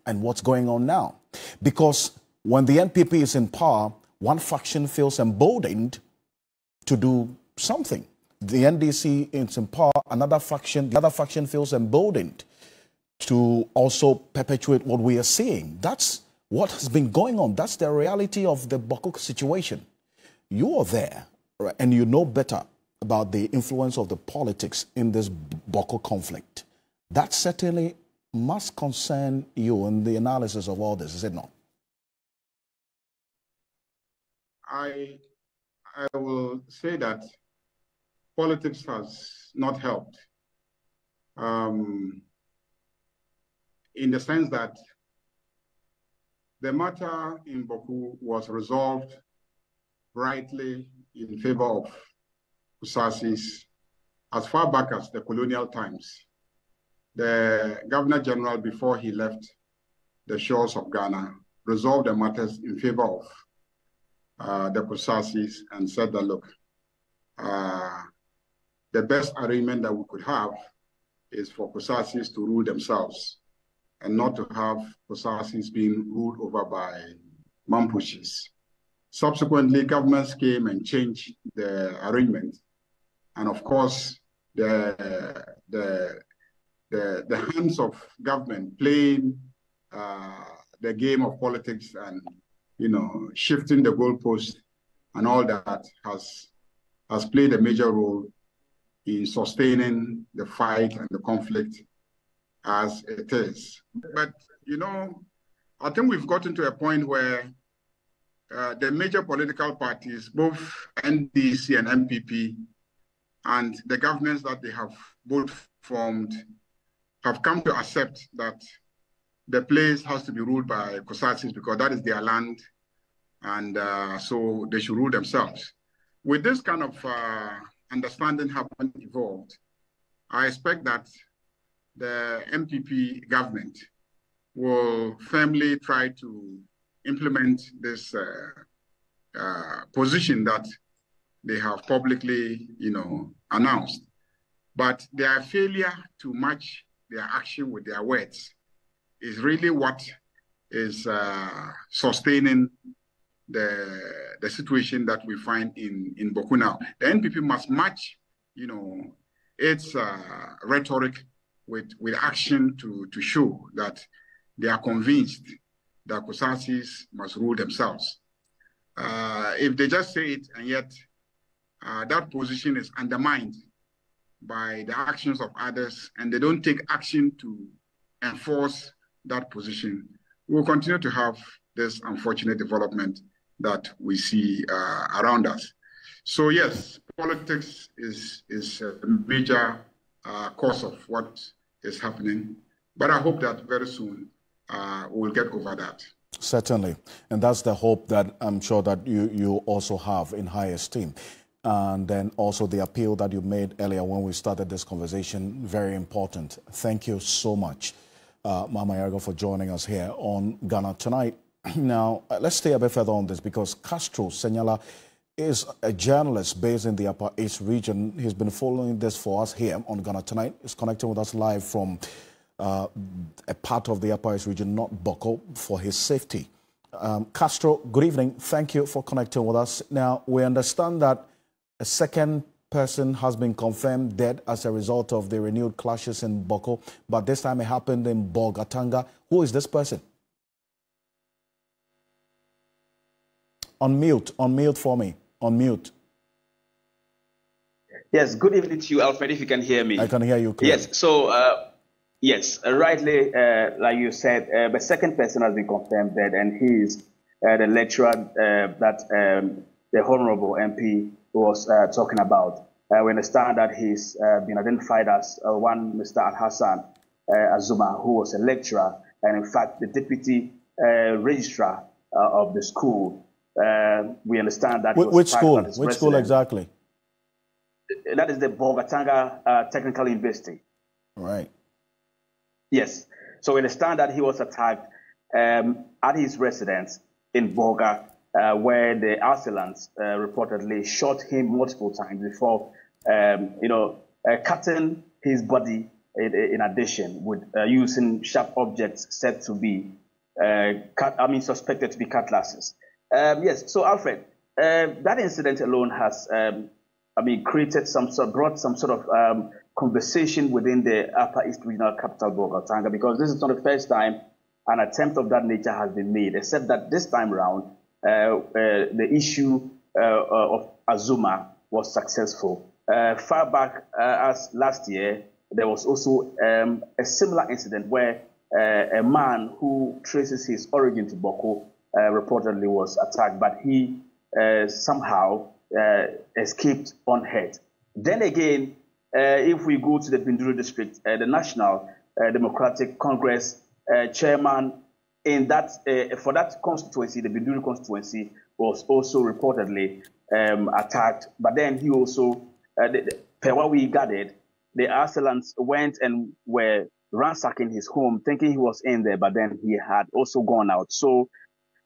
and what's going on now. Because when the N P P is in power, one faction feels emboldened to do something. The N D C is in power, another faction, the other faction feels emboldened to also perpetuate what we are seeing. That's what has been going on. That's the reality of the Boko situation. You are there, right, and you know better about the influence of the politics in this Boko conflict. That certainly must concern you in the analysis of all this, is it not? I... I will say that politics has not helped um, in the sense that the matter in Boko was resolved rightly in favor of Kusasis as far back as the colonial times. The Governor General, before he left the shores of Ghana, resolved the matters in favor of Uh, the Kusasis and said that, look, uh, the best arrangement that we could have is for Kusasis to rule themselves and not to have Kusasis being ruled over by Mampushis. Subsequently, governments came and changed the arrangement. And of course, the, the, the, the hands of government playing uh, the game of politics and you know, shifting the goalpost and all that has has played a major role in sustaining the fight and the conflict as it is. But you know, I think we've gotten to a point where uh, the major political parties, both N D C and M P P, and the governments that they have both formed, have come to accept that the place has to be ruled by Kusasis because that is their land, and uh, so they should rule themselves. With this kind of uh, understanding having evolved, I expect that the M P P government will firmly try to implement this uh, uh, position that they have publicly, you know, announced. But their failure to match their action with their words is really what is uh, sustaining the the situation that we find in in Boku now. The N P P must match, you know, its uh, rhetoric with with action to to show that they are convinced that Kusasis must rule themselves. Uh, if they just say it and yet uh, that position is undermined by the actions of others and they don't take action to enforce that position, we'll continue to have this unfortunate development that we see uh, around us. So yes, politics is, is a major uh, cause of what is happening, but I hope that very soon uh, we'll get over that. Certainly, and that's the hope that I'm sure that you, you also have in high esteem. And then also the appeal that you made earlier when we started this conversation, very important. Thank you so much, uh, Mahama Ayariga, for joining us here on Ghana Tonight. Now, let's stay a bit further on this because Castro Senyala is a journalist based in the Upper East region. He's been following this for us here on Ghana Tonight. He's connecting with us live from uh, a part of the Upper East region, not Boko, for his safety. Um, Castro, good evening. Thank you for connecting with us. Now, we understand that a second person has been confirmed dead as a result of the renewed clashes in Boko, but this time it happened in Bogatanga. Who is this person? On mute, on mute for me, on mute. Yes, good evening to you, Alfred, if you can hear me. I can hear you clearly. Yes, so, uh, yes, uh, rightly, uh, like you said, uh, the second person has been confirmed dead, and he is uh, the lecturer uh, that um, the Honorable M P was uh, talking about. Uh, we understand that he's uh, been identified as uh, one Mister Al-Hassan uh, Azuma, who was a lecturer, and in fact, the deputy uh, registrar uh, of the school. Uh, we understand that. Which, was which school? Which resident. school exactly? That is the Bogatanga uh, Technical University. Right. Yes. So we understand that he was attacked um, at his residence in Boga, Uh, where the assailants uh, reportedly shot him multiple times before, um, you know, uh, cutting his body. In, in addition, with uh, using sharp objects said to be, uh, cut, I mean, suspected to be cutlasses. Um, yes. So, Alfred, uh, that incident alone has, um, I mean, created some sort, brought some sort of um, conversation within the Upper East Regional Capital, Bogatanga, because this is not the first time an attempt of that nature has been made, except that this time round, Uh, uh, the issue uh, of Azuma was successful. Uh, far back uh, as last year, there was also um, a similar incident where uh, a man who traces his origin to Boko uh, reportedly was attacked, but he uh, somehow uh, escaped unhurt. Then again, uh, if we go to the Binduri district, uh, the National uh, Democratic Congress uh, chairman in that, uh, for that constituency, the Binduri constituency was also reportedly um, attacked. But then he also, uh, the, the, per what we gathered, the assailants went and were ransacking his home, thinking he was in there, but then he had also gone out. So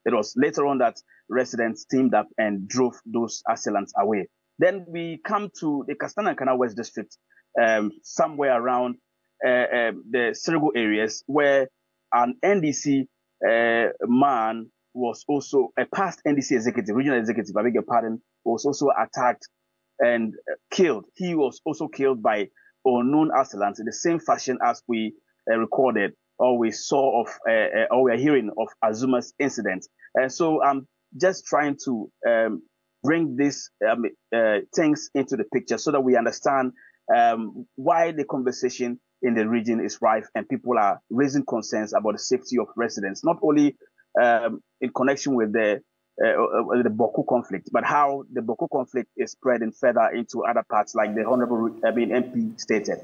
it was later on that residents teamed up and drove those assailants away. Then we come to the Kastana and Kana West district, um, somewhere around uh, uh, the Sirigu areas, where an N D C Uh, man was also a past N D C executive, regional executive, I beg your pardon, was also attacked and uh, killed. He was also killed by unknown assailants in the same fashion as we uh, recorded or we saw of, uh, uh, or we are hearing of Azuma's incident. And so I'm just trying to um, bring these um, uh, things into the picture so that we understand um, why the conversation in the region is rife, and people are raising concerns about the safety of residents, not only um, in connection with the uh, the Bawku conflict, but how the Bawku conflict is spreading further into other parts, like the Honorable I mean, M P stated.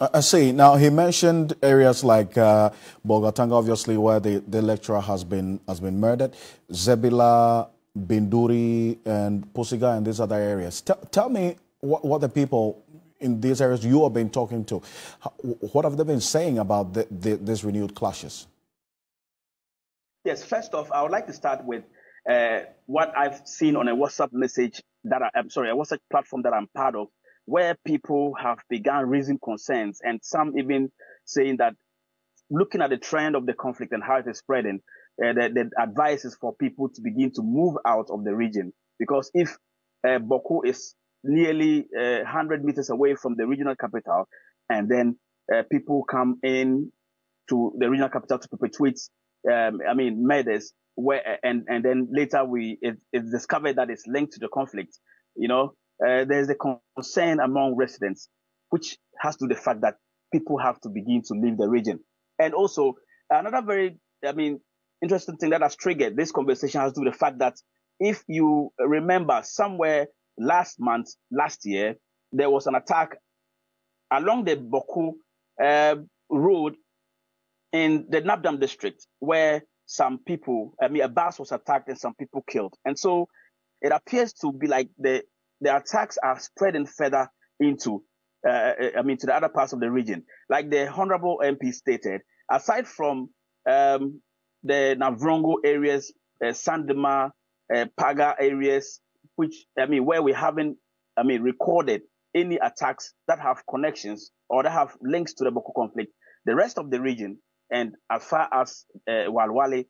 I see. Now, he mentioned areas like uh, Bogatanga, obviously, where the, the lecturer has been has been murdered, Zebila, Binduri, and Pusiga, and these other areas. T tell me what, what the people in these areas you have been talking to, what have they been saying about the, the, these renewed clashes? Yes, first off, I would like to start with uh, what I've seen on a WhatsApp message that I, I'm sorry, a WhatsApp platform that I'm part of, where people have begun raising concerns, and some even saying that looking at the trend of the conflict and how it is spreading, uh, the, the advice is for people to begin to move out of the region, because if uh, Bawku is nearly uh, one hundred meters away from the regional capital, and then uh, people come in to the regional capital to perpetuate, um, I mean, murders, where, and, and then later we it, it's discovered that it's linked to the conflict, you know. Uh, there's a concern among residents, which has to do with the fact that people have to begin to leave the region. And also, another very, I mean, interesting thing that has triggered this conversation has to do with the fact that, if you remember, somewhere last month, last year, there was an attack along the Bawku uh, road in the Nabdam district, where some people, I mean, a bus was attacked and some people killed. And so it appears to be like the The attacks are spreading further into, uh, I mean, to the other parts of the region. Like the Honorable M P stated, aside from um, the Navrongo areas, uh, Sandema, uh, Paga areas, which, I mean, where we haven't, I mean, recorded any attacks that have connections or that have links to the Bawku conflict, the rest of the region, and as far as uh, Walwale,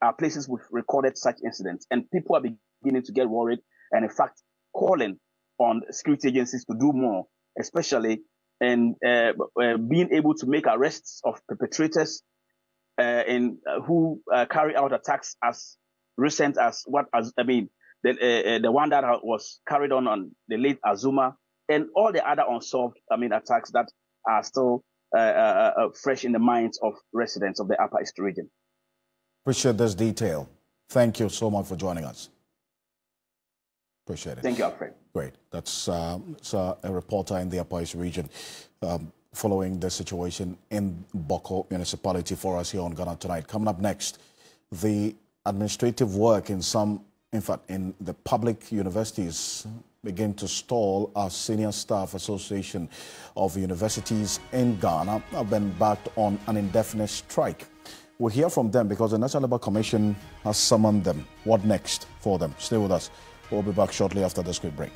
are places we've recorded such incidents. And people are beginning to get worried. And in fact, calling on security agencies to do more, especially in uh, uh, being able to make arrests of perpetrators uh, and uh, who uh, carry out attacks as recent as what as I mean the uh, the one that was carried on on the late Azuma, and all the other unsolved I mean attacks that are still uh, uh, uh, fresh in the minds of residents of the Upper East region. Appreciate this detail. Thank you so much for joining us. Appreciate it. Thank you, Alfred. Great. That's, uh, that's uh, a reporter in the Upper East region um, following the situation in Bawku municipality for us here on Ghana Tonight. Coming up next, the administrative work in some, in fact, in the public universities begin to stall. Our Senior Staff Association of Universities in Ghana have been backed on an indefinite strike. We'll hear from them because the National Labor Commission has summoned them. What next for them? Stay with us. We'll be back shortly after this quick break.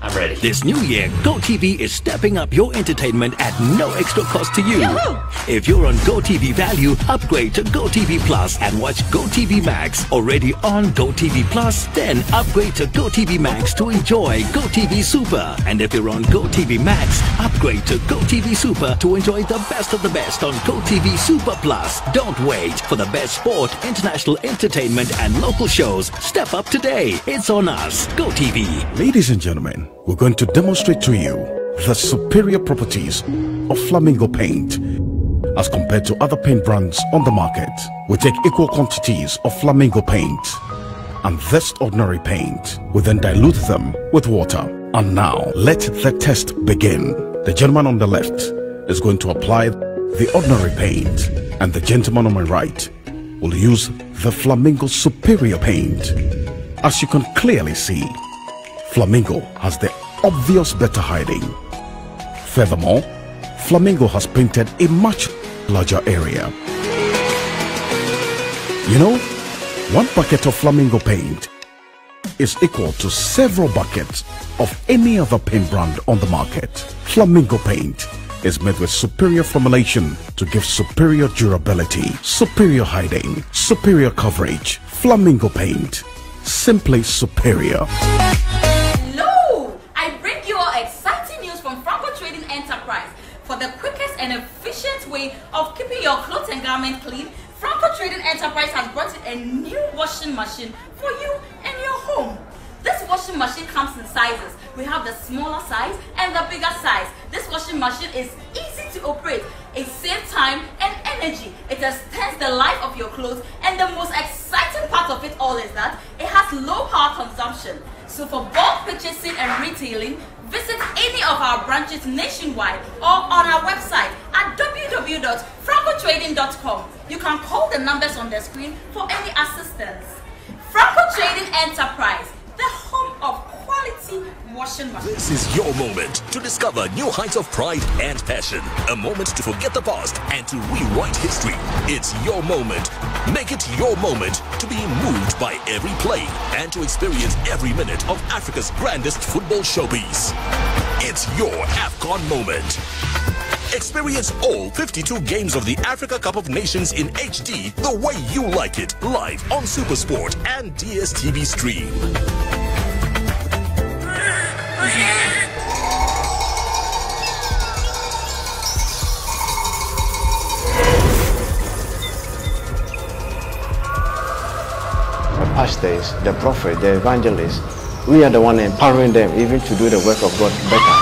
I'm ready. This new year, GoTV is stepping up your entertainment at no extra cost to you. Yahoo! If you're on GoTV Value, upgrade to GoTV Plus and watch GoTV Max. Already on GoTV Plus, then upgrade to GoTV Max to enjoy GoTV Super. And if you're on GoTV Max, upgrade to GoTV Super to enjoy the best of the best on GoTV Super Plus. Don't wait for the best sport, international entertainment, and local shows. Step up today. It's on us. GoTV. Ladies and gentlemen, we're going to demonstrate to you the superior properties of Flamingo paint as compared to other paint brands on the market. We take equal quantities of Flamingo paint and this ordinary paint. We then dilute them with water. And now, let the test begin. The gentleman on the left is going to apply the ordinary paint, and the gentleman on my right will use the Flamingo superior paint. As you can clearly see, Flamingo has the obvious better hiding. Furthermore, Flamingo has painted a much larger area. You know, one bucket of Flamingo paint is equal to several buckets of any other paint brand on the market. Flamingo paint is made with superior formulation to give superior durability, superior hiding, superior coverage. Flamingo paint, simply superior. For the quickest and efficient way of keeping your clothes and garments clean, Franco Trading Enterprise has brought in a new washing machine for you and your home. This washing machine comes in sizes. We have the smaller size and the bigger size. This washing machine is easy to operate. It saves time and energy. It extends the life of your clothes, and the most exciting part of it all is that it has low power consumption. So for bulk purchasing and retailing, visit any of our branches nationwide or on our website at w w w dot franco trading dot com. You can call the numbers on the screen for any assistance. Franco Trading Enterprise, the home of quality washing machines. This is your moment to discover new heights of pride and passion. A moment to forget the past and to rewrite history. It's your moment. Make it your moment to be moved by every play and to experience every minute of Africa's grandest football showpiece. It's your AFCON moment. Experience all fifty-two games of the Africa Cup of Nations in H D the way you like it, live on SuperSport and D S T V Stream. The pastors, the prophet, the evangelists, we are the one empowering them even to do the work of God better.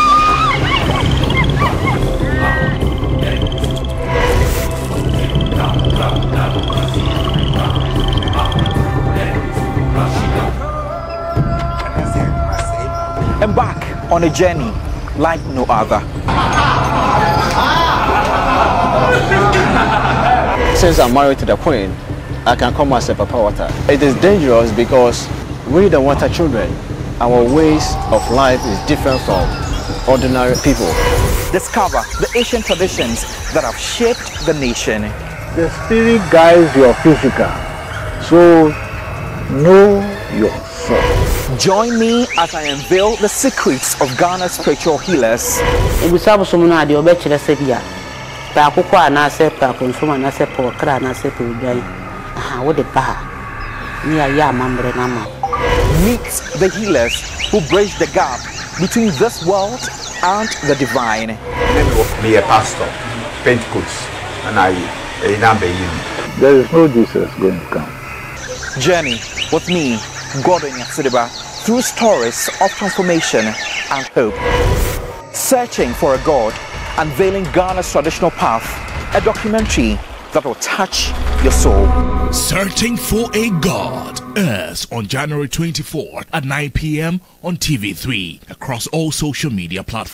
Embark on a journey like no other. Since I'm married to the Queen, I can come as a Papa Water. It is dangerous because we the water children, our ways of life is different from ordinary people. Discover the ancient traditions that have shaped the nation. The spirit guides your physical, so know yourself. Join me as I unveil the secrets of Ghana's spiritual healers. Meet the healers who bridge the gap between this world and the divine. Be a pastor, Pentecost, and I. There is no Jesus going to come. Journey with me, Gordon Yatsidiba, through stories of transformation and hope. Searching for a God, unveiling Ghana's traditional path, a documentary that will touch your soul. Searching for a God airs on January twenty-fourth at nine p m on T V three across all social media platforms.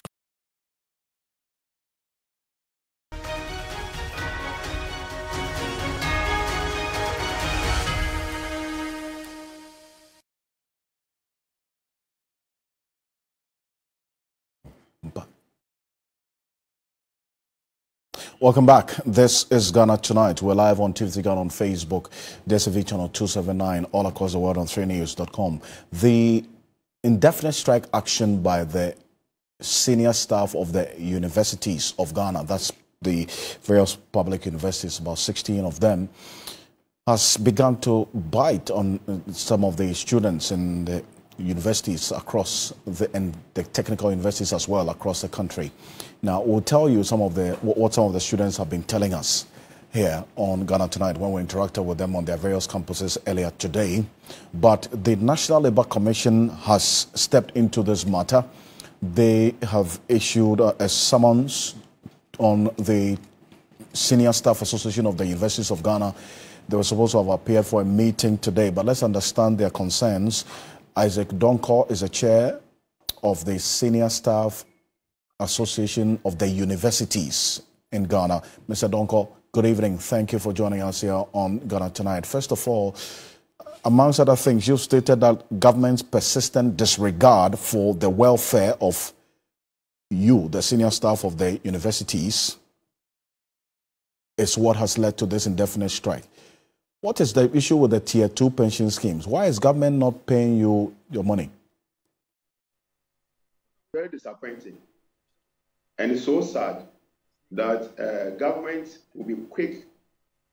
Welcome back. This is Ghana Tonight. We're live on T V C Ghana on Facebook, D S V Channel two seventy-nine, all across the world on three news dot com. The indefinite strike action by the senior staff of the universities of Ghana, that's the various public universities, about sixteen of them, has begun to bite on some of the students in the universities across the and the technical universities as well across the country. Now we'll tell you some of the what some of the students have been telling us here on Ghana Tonight when we interacted with them on their various campuses earlier today. But the National Labor Commission has stepped into this matter. They have issued a summons on the Senior Staff Association of the Universities of Ghana. They were supposed to have appeared for a meeting today, but let's understand their concerns. Isaac Donko is a chair of the Senior Staff Association of the Universities in Ghana. Mister Donko, good evening. Thank you for joining us here on Ghana Tonight. First of all, amongst other things, you've stated that government's persistent disregard for the welfare of you, the senior staff of the universities, is what has led to this indefinite strike. What is the issue with the tier two pension schemes? Why is government not paying you your money? Very disappointing. And it's so sad that uh, government will be quick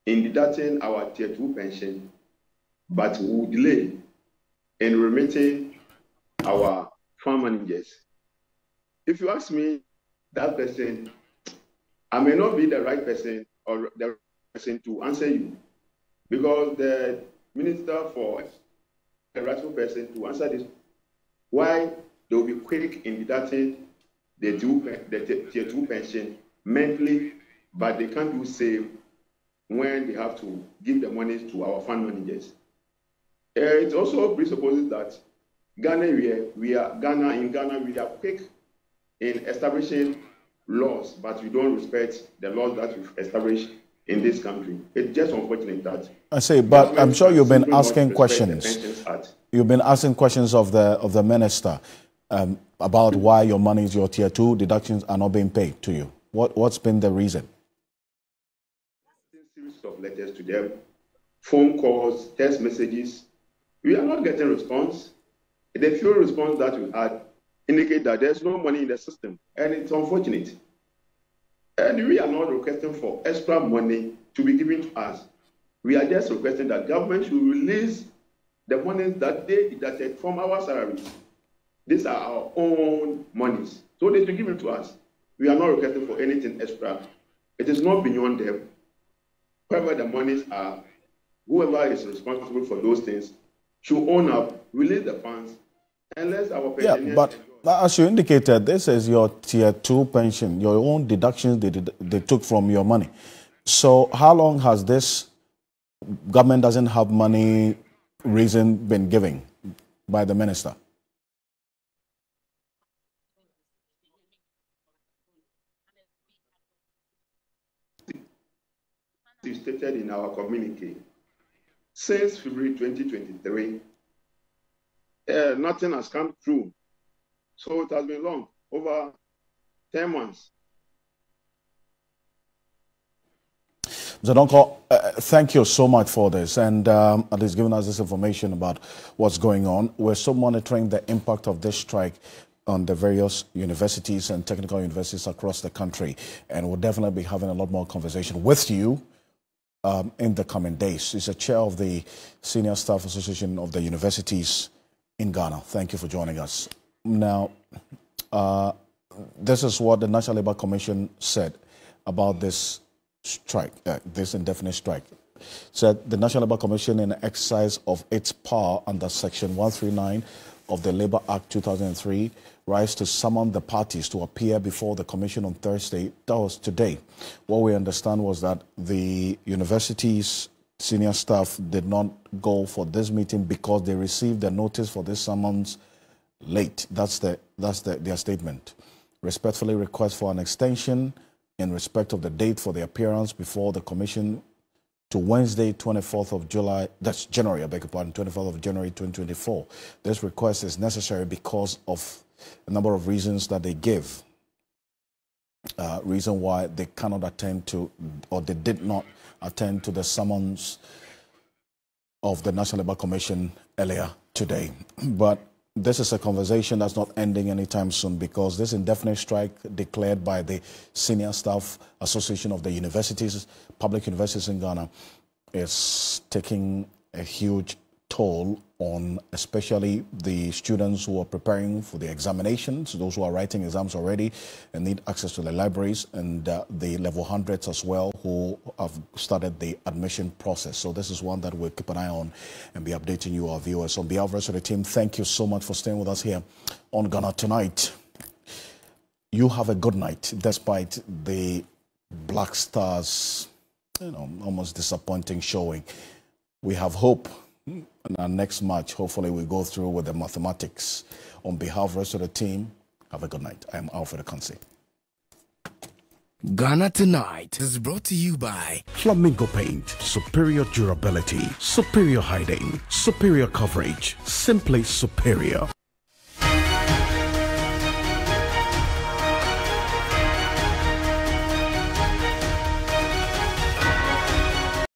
in deducting our tier two pension, but will delay in remitting our farm managers. If you ask me, that person, I may not be the right person or the right person to answer you. because the Minister for a rational person to answer this, why they will be quick in deducting the tier two pension mentally, but they can't do the same when they have to give the money to our fund managers. Uh, it also presupposes that Ghana, we are, we are Ghana in Ghana, we are quick in establishing laws, but we don't respect the laws that we've established in this country. It's just unfortunate that I say, but I'm sure you've been asking questions. You've been asking questions of the of the minister um, about why your money is your tier two deductions are not being paid to you. What what's been the reason? Series of letters to them, phone calls, text messages. We are not getting response. The few response that we had indicate that there's no money in the system, and it's unfortunate. And we are not requesting for extra money to be given to us. We are just requesting that government should release the monies that they deducted from our salaries. These are our own monies, so they should give it to us. We are not requesting for anything extra. It is not beyond them. Wherever the monies are, whoever is responsible for those things should own up, release the funds, unless our pensioners... Yeah, but as you indicated, this is your tier two pension, your own deductions they, did, they took from your money. So how long has this government doesn't have money reason been given by the minister? It's stated in our communique. Since February twenty twenty-three, uh, nothing has come through. So it has been long, over ten months. Mister Donko, uh, thank you so much for this and um, at least giving us this information about what's going on. We're still monitoring the impact of this strike on the various universities and technical universities across the country, and we'll definitely be having a lot more conversation with you Um, in the coming days. He's a chair of the Senior Staff Association of the Universities in Ghana. Thank you for joining us. Now, uh, this is what the National Labor Commission said about this strike, uh, this indefinite strike. It said the National Labor Commission, in the exercise of its power under Section one three nine of the Labor Act two thousand three, rise to summon the parties to appear before the commission on Thursday. That was today. What we understand was that the university's senior staff did not go for this meeting because they received the notice for this summons late. That's the that's the, their statement. Respectfully request for an extension in respect of the date for the appearance before the commission to Wednesday, twenty-fourth of July, that's January, I beg your pardon, twenty-fourth of January twenty twenty-four. This request is necessary because of a number of reasons that they give, uh, reason why they cannot attend to, or they did not attend to the summons of the National Labor Commission earlier today. But this is a conversation that's not ending anytime soon, because this indefinite strike declared by the Senior Staff Association of the Universities, public universities in Ghana, is taking a huge toll on especially the students who are preparing for the examinations, those who are writing exams already and need access to the libraries, and uh, the level hundreds as well who have started the admission process. So this is one that we'll keep an eye on and be updating you, our viewers. On behalf of the rest of the team, thank you so much for staying with us here on Ghana Tonight. You have a good night, despite the Black Stars, you know, almost disappointing showing. We have hope. In our next match, hopefully we go through with the mathematics. On behalf of the rest of the team, have a good night. I am Alfred Akansi. Ghana Tonight is brought to you by Flamingo Paint. Superior durability, superior hiding, superior coverage, simply superior.